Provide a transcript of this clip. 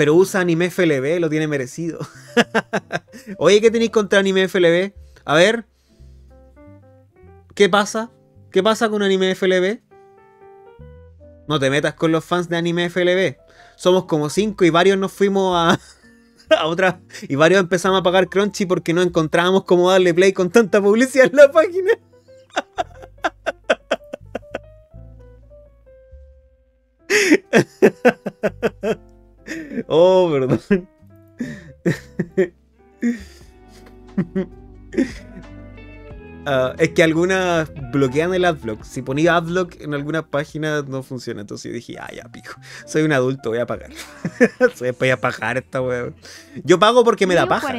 pero usa AnimeFLV, lo tiene merecido. Oye, ¿qué tenéis contra AnimeFLV? A ver. ¿Qué pasa? ¿Qué pasa con AnimeFLV? No te metas con los fans de AnimeFLV. Somos como 5 y varios nos fuimos a otra. Y varios empezamos a pagar Crunchy porque no encontrábamos cómo darle play con tanta publicidad en la página. Oh, perdón. Es que algunas bloquean el adblock. Si ponía adblock en algunas páginas no funciona. Entonces yo dije, ah, ya pico. Soy un adulto, voy a pagar. Voy a pagar esta weón. Yo pago porque me da paja.